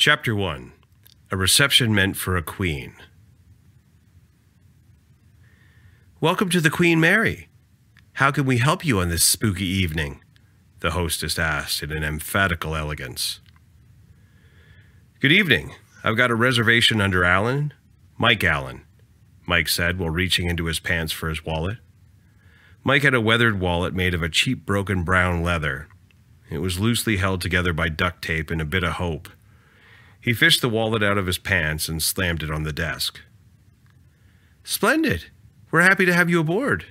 Chapter 1. A Reception Meant for a Queen. Welcome to the Queen Mary. How can we help you on this spooky evening? The hostess asked in an emphatical elegance. Good evening. I've got a reservation under Allen. Mike Allen, Mike said while reaching into his pants for his wallet. Mike had a weathered wallet made of a cheap broken brown leather. It was loosely held together by duct tape and a bit of hope. He fished the wallet out of his pants and slammed it on the desk. Splendid! We're happy to have you aboard,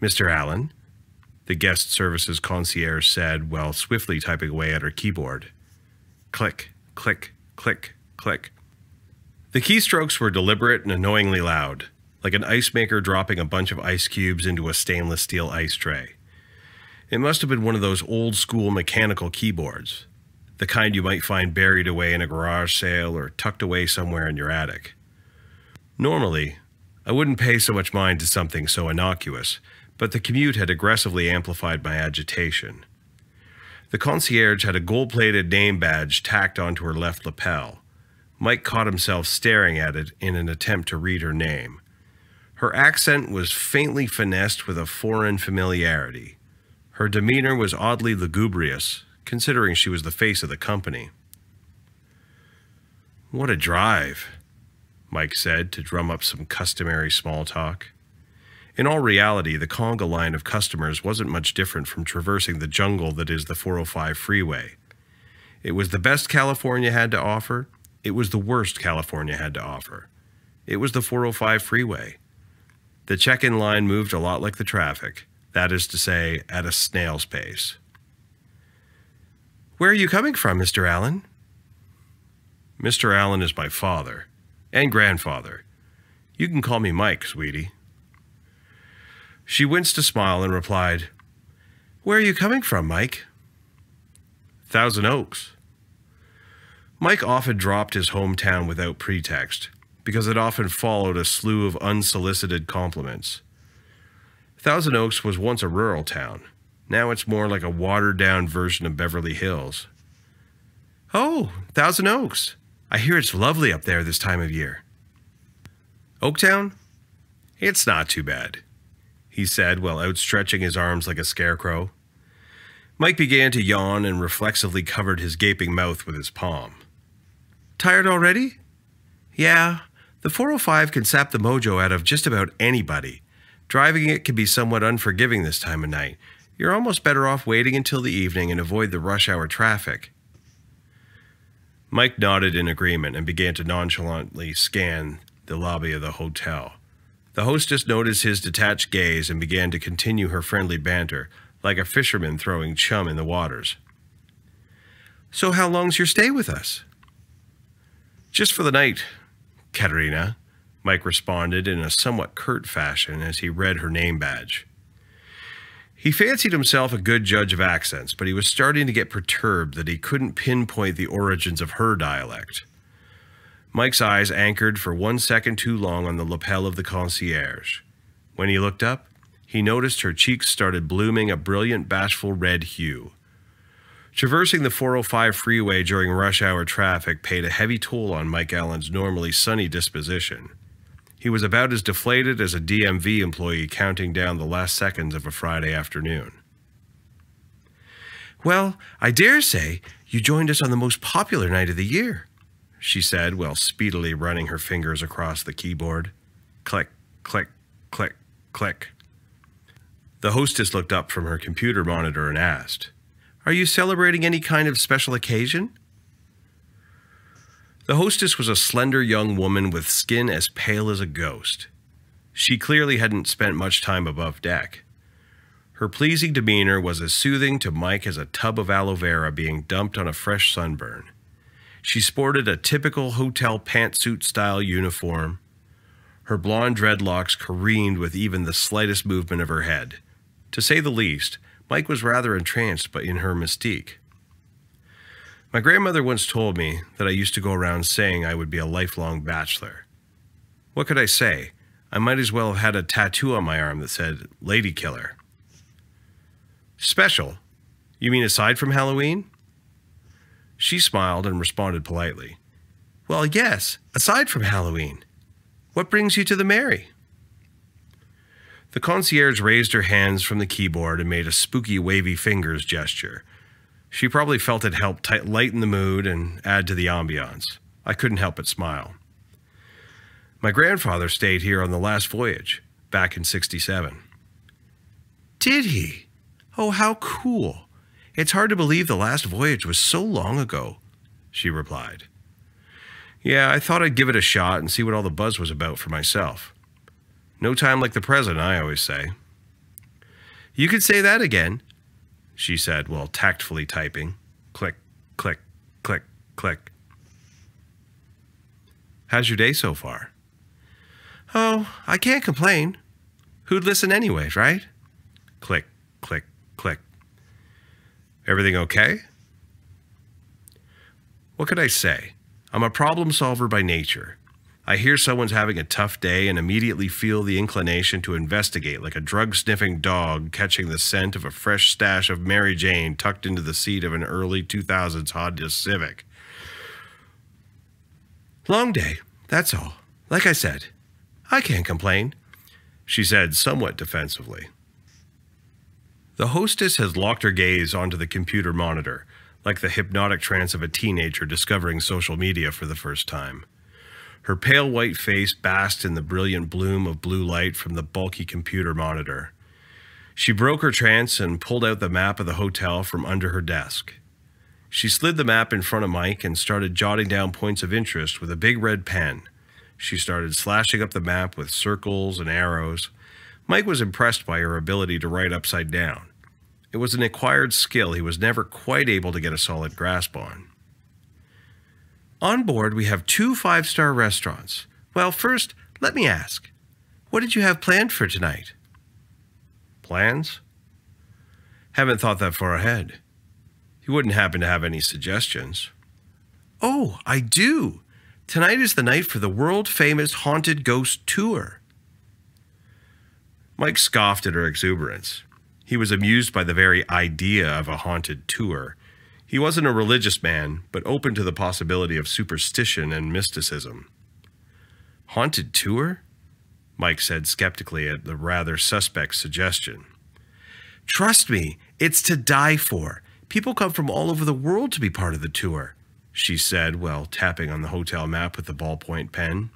Mr. Allen, the guest services concierge said while swiftly typing away at her keyboard. Click, click, click, click. The keystrokes were deliberate and annoyingly loud, like an ice maker dropping a bunch of ice cubes into a stainless steel ice tray. It must have been one of those old-school mechanical keyboards, the kind you might find buried away in a garage sale or tucked away somewhere in your attic. Normally, I wouldn't pay so much mind to something so innocuous, but the commute had aggressively amplified my agitation. The concierge had a gold-plated name badge tacked onto her left lapel. Mike caught himself staring at it in an attempt to read her name. Her accent was faintly finessed with a foreign familiarity. Her demeanor was oddly lugubrious, considering she was the face of the company. What a drive, Mike said to drum up some customary small talk. In all reality, the conga line of customers wasn't much different from traversing the jungle that is the 405 freeway. It was the best California had to offer. It was the worst California had to offer. It was the 405 freeway. The check-in line moved a lot like the traffic, that is to say, at a snail's pace. Where are you coming from, Mr. Allen? Mr. Allen is my father and grandfather. You can call me Mike, sweetie. She winced a smile and replied, Where are you coming from, Mike? Thousand Oaks. Mike often dropped his hometown without pretext, because it often followed a slew of unsolicited compliments. Thousand Oaks was once a rural town. Now it's more like a watered-down version of Beverly Hills. Oh, Thousand Oaks. I hear it's lovely up there this time of year. Oaktown? It's not too bad, he said while outstretching his arms like a scarecrow. Mike began to yawn and reflexively covered his gaping mouth with his palm. Tired already? Yeah, the 405 can sap the mojo out of just about anybody. Driving it can be somewhat unforgiving this time of night. You're almost better off waiting until the evening and avoid the rush hour traffic. Mike nodded in agreement and began to nonchalantly scan the lobby of the hotel. The hostess noticed his detached gaze and began to continue her friendly banter, like a fisherman throwing chum in the waters. So how long's your stay with us? Just for the night, Katharina, Mike responded in a somewhat curt fashion as he read her name badge. He fancied himself a good judge of accents, but he was starting to get perturbed that he couldn't pinpoint the origins of her dialect. Mike's eyes anchored for 1 second too long on the lapel of the concierge. When he looked up, he noticed her cheeks started blooming a brilliant, bashful red hue. Traversing the 405 freeway during rush hour traffic paid a heavy toll on Mike Allen's normally sunny disposition. He was about as deflated as a DMV employee counting down the last seconds of a Friday afternoon. Well, I dare say you joined us on the most popular night of the year, she said while speedily running her fingers across the keyboard. Click, click, click, click. The hostess looked up from her computer monitor and asked, Are you celebrating any kind of special occasion? The hostess was a slender young woman with skin as pale as a ghost. She clearly hadn't spent much time above deck. Her pleasing demeanor was as soothing to Mike as a tub of aloe vera being dumped on a fresh sunburn. She sported a typical hotel pantsuit-style uniform. Her blonde dreadlocks careened with even the slightest movement of her head. To say the least, Mike was rather entranced in her mystique. My grandmother once told me that I used to go around saying I would be a lifelong bachelor. What could I say? I might as well have had a tattoo on my arm that said, Lady Killer. Special? You mean aside from Halloween? She smiled and responded politely. Well, yes, aside from Halloween. What brings you to the Mary? The concierge raised her hands from the keyboard and made a spooky wavy fingers gesture. She probably felt it helped lighten the mood and add to the ambiance. I couldn't help but smile. My grandfather stayed here on the last voyage, back in '67. Did he? Oh, how cool. It's hard to believe the last voyage was so long ago, she replied. Yeah, I thought I'd give it a shot and see what all the buzz was about for myself. No time like the present, I always say. You could say that again, she said while tactfully typing. Click, click, click, click. How's your day so far? Oh, I can't complain. Who'd listen anyways, right? Click, click, click. Everything okay? What could I say? I'm a problem solver by nature. I hear someone's having a tough day and immediately feel the inclination to investigate, like a drug-sniffing dog catching the scent of a fresh stash of Mary Jane tucked into the seat of an early 2000s Honda Civic. Long day, that's all. Like I said, I can't complain, she said somewhat defensively. The hostess has locked her gaze onto the computer monitor, like the hypnotic trance of a teenager discovering social media for the first time. Her pale white face basked in the brilliant bloom of blue light from the bulky computer monitor. She broke her trance and pulled out the map of the hotel from under her desk. She slid the map in front of Mike and started jotting down points of interest with a big red pen. She started slashing up the map with circles and arrows. Mike was impressed by her ability to write upside down. It was an acquired skill he was never quite able to get a solid grasp on. On board, we have 2 5-star restaurants. Well, first, let me ask, what did you have planned for tonight? Plans? Haven't thought that far ahead. You wouldn't happen to have any suggestions? Oh, I do. Tonight is the night for the world-famous Haunted Ghost Tour. Mike scoffed at her exuberance. He was amused by the very idea of a haunted tour. He wasn't a religious man, but open to the possibility of superstition and mysticism. Haunted tour? Mike said skeptically at the rather suspect suggestion. Trust me, it's to die for. People come from all over the world to be part of the tour, she said while tapping on the hotel map with the ballpoint pen.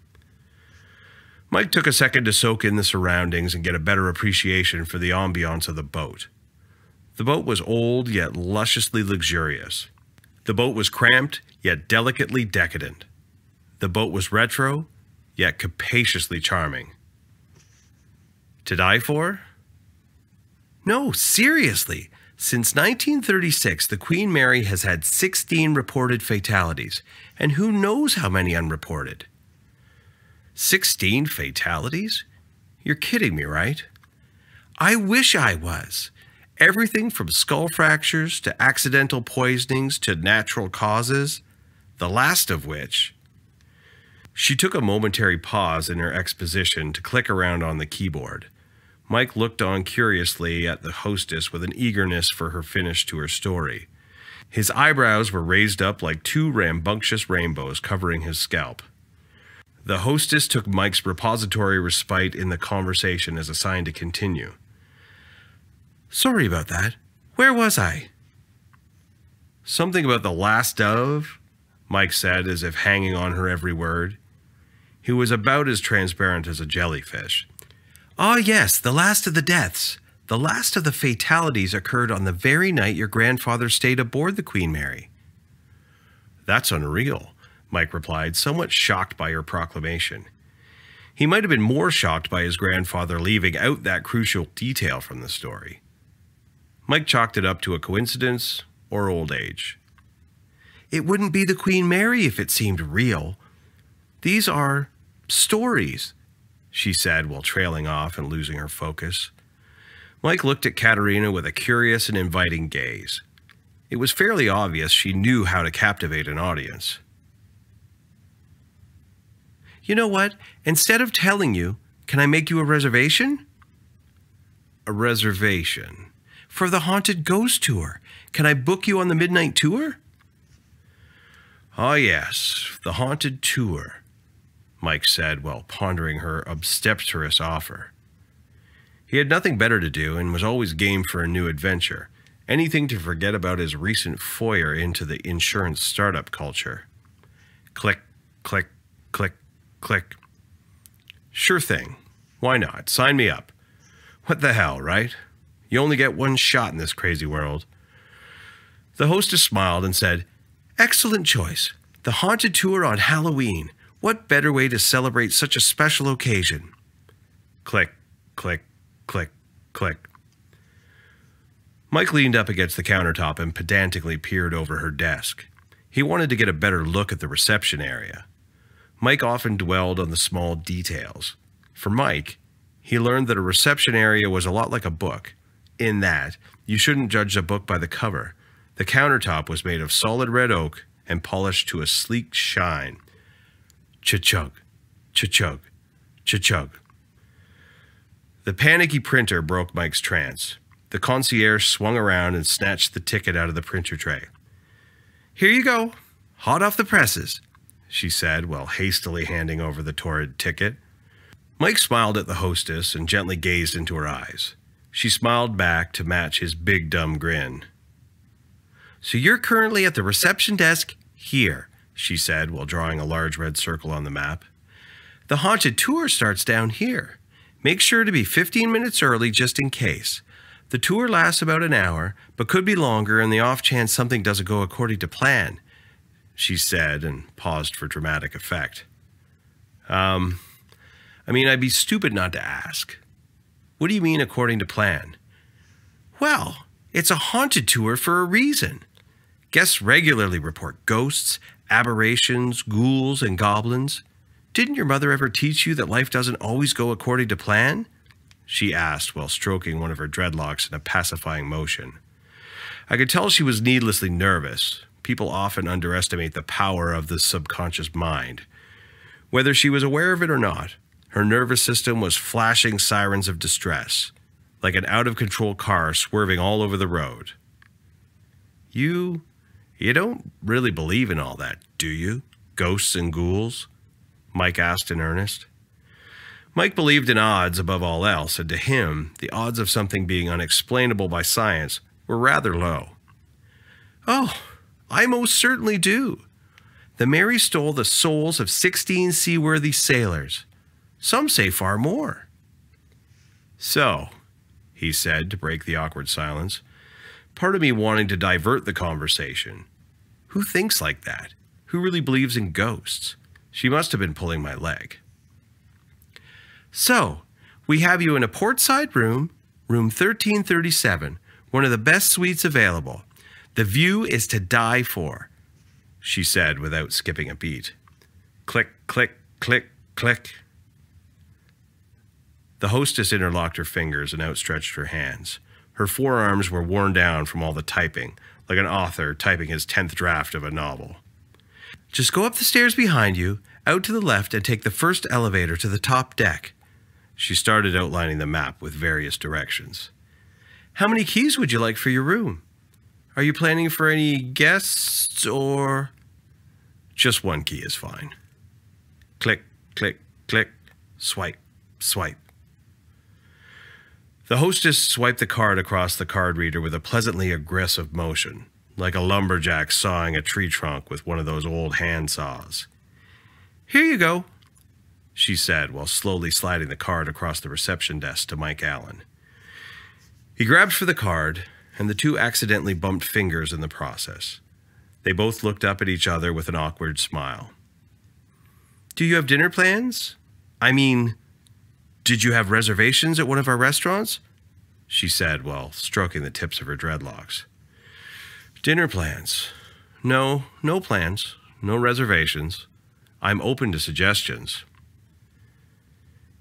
Mike took a second to soak in the surroundings and get a better appreciation for the ambiance of the boat. The boat was old yet lusciously luxurious. The boat was cramped yet delicately decadent. The boat was retro yet capaciously charming. To die for? No, seriously. Since 1936, the Queen Mary has had 16 reported fatalities, and who knows how many unreported? 16 fatalities? You're kidding me, right? I wish I was. Everything from skull fractures to accidental poisonings to natural causes, the last of which... She took a momentary pause in her exposition to click around on the keyboard. Mike looked on curiously at the hostess with an eagerness for her finish to her story. His eyebrows were raised up like two rambunctious rainbows covering his scalp. The hostess took Mike's repository respite in the conversation as a sign to continue. Sorry about that. Where was I? Something about the last of, Mike said as if hanging on her every word. He was about as transparent as a jellyfish. Ah, yes, the last of the deaths. The last of the fatalities occurred on the very night your grandfather stayed aboard the Queen Mary. That's unreal, Mike replied, somewhat shocked by her proclamation. He might have been more shocked by his grandfather leaving out that crucial detail from the story. Mike chalked it up to a coincidence or old age. It wouldn't be the Queen Mary if it seemed real. These are stories, she said while trailing off and losing her focus. Mike looked at Katharina with a curious and inviting gaze. It was fairly obvious she knew how to captivate an audience. You know what? Instead of telling you, can I make you a reservation? A reservation? For the Haunted Ghost Tour. Can I book you on the midnight tour? Ah, yes, the haunted tour, Mike said while pondering her obstreperous offer. He had nothing better to do and was always game for a new adventure, anything to forget about his recent foray into the insurance startup culture. Click, click, click, click. Sure thing. Why not? Sign me up. What the hell, right? You only get one shot in this crazy world. The hostess smiled and said, "Excellent choice. The haunted tour on Halloween. What better way to celebrate such a special occasion?" Click, click, click, click. Mike leaned up against the countertop and pedantically peered over her desk. He wanted to get a better look at the reception area. Mike often dwelled on the small details. For Mike, he learned that a reception area was a lot like a book, in that you shouldn't judge a book by the cover. The countertop was made of solid red oak and polished to a sleek shine. Cha-chug, cha-chug, cha-chug. The panicky printer broke Mike's trance. The concierge swung around and snatched the ticket out of the printer tray. "Here you go, hot off the presses," she said while hastily handing over the torrid ticket. Mike smiled at the hostess and gently gazed into her eyes. She smiled back to match his big dumb grin. "So you're currently at the reception desk here," she said while drawing a large red circle on the map. "The haunted tour starts down here. Make sure to be 15 minutes early just in case. The tour lasts about an hour, but could be longer in the off chance something doesn't go according to plan," she said and paused for dramatic effect. I'd be stupid not to ask. "What do you mean according to plan?" "Well, it's a haunted tour for a reason. Guests regularly report ghosts, aberrations, ghouls, and goblins. Didn't your mother ever teach you that life doesn't always go according to plan?" she asked while stroking one of her dreadlocks in a pacifying motion. I could tell she was needlessly nervous. People often underestimate the power of the subconscious mind. Whether she was aware of it or not, her nervous system was flashing sirens of distress, like an out-of-control car swerving all over the road. You don't really believe in all that, do you? Ghosts and ghouls?" Mike asked in earnest. Mike believed in odds above all else, and to him, the odds of something being unexplainable by science were rather low. "Oh, I most certainly do. The Mary stole the souls of 16 seaworthy sailors. Some say far more." "So," he said to break the awkward silence, part of me wanting to divert the conversation. Who thinks like that? Who really believes in ghosts? She must have been pulling my leg. "So, we have you in a portside room, room 1337, one of the best suites available. The view is to die for," she said without skipping a beat. Click, click, click, click. The hostess interlocked her fingers and outstretched her hands. Her forearms were worn down from all the typing, like an author typing his 10th draft of a novel. "Just go up the stairs behind you, out to the left, and take the first elevator to the top deck." She started outlining the map with various directions. "How many keys would you like for your room? Are you planning for any guests or—" "Just one key is fine." Click, click, click, swipe, swipe. The hostess swiped the card across the card reader with a pleasantly aggressive motion, like a lumberjack sawing a tree trunk with one of those old hand saws. "Here you go," she said while slowly sliding the card across the reception desk to Mike Allen. He grabbed for the card, and the two accidentally bumped fingers in the process. They both looked up at each other with an awkward smile. "Do you have dinner plans? Did you have reservations at one of our restaurants?" she said while stroking the tips of her dreadlocks. "Dinner plans? No, no plans, no reservations. I'm open to suggestions."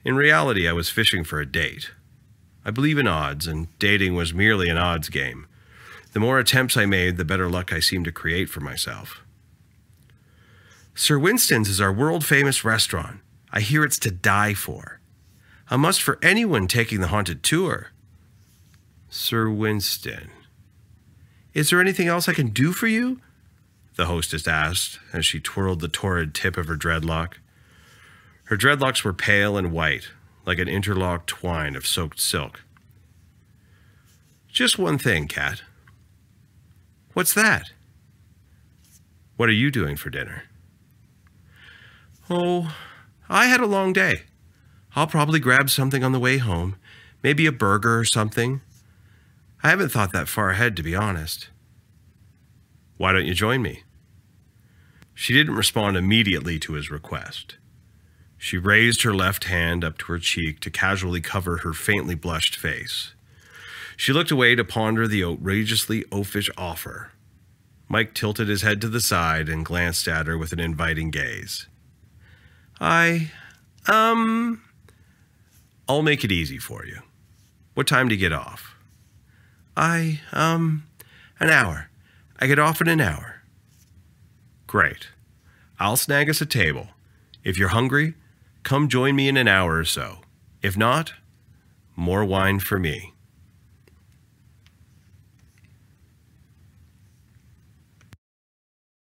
In reality, I was fishing for a date. I believe in odds, and dating was merely an odds game. The more attempts I made, the better luck I seemed to create for myself. "Sir Winston's is our world-famous restaurant. I hear it's to die for. A must for anyone taking the haunted tour." "Sir Winston. Is there anything else I can do for you?" the hostess asked as she twirled the torrid tip of her dreadlock. Her dreadlocks were pale and white, like an interlocked twine of soaked silk. Just one thing, Kat. What's that? What are you doing for dinner? Oh, I had a long day. I'll probably grab something on the way home, maybe a burger or something. I haven't thought that far ahead, to be honest. Why don't you join me? She didn't respond immediately to his request. She raised her left hand up to her cheek to casually cover her faintly blushed face. She looked away to ponder the outrageously oafish offer. Mike tilted his head to the side and glanced at her with an inviting gaze. I'll make it easy for you. What time do you get off? An hour. I get off in an hour. Great. I'll snag us a table. If you're hungry, come join me in an hour or so. If not, more wine for me.